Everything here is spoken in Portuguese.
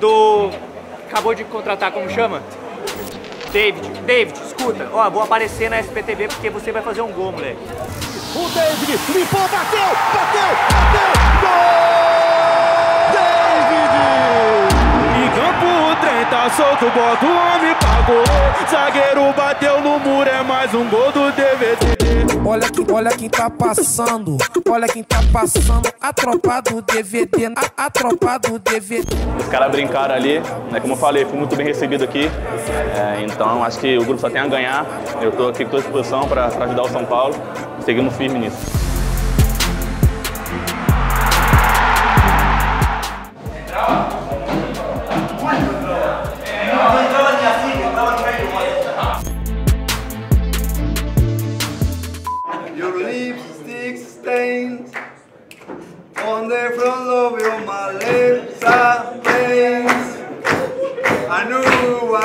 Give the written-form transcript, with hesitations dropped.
do... Acabou de contratar, como chama? David, escuta. Ó, vou aparecer na SPTV porque você vai fazer um gol, moleque. O David flipou, bateu! Gol! David! Em campo o trem tá solto, bota o homem pra gol. Zagueiro bateu no muro, é mais um gol do DVD. Olha quem tá passando, a tropa do DVD, a tropa do DVD. Os caras brincaram ali, né, como eu falei, fui muito bem recebido aqui, então acho que o grupo só tem a ganhar. Eu tô aqui com a disposição para ajudar o São Paulo, seguimos firme nisso. On the front of your my lips are things I knew I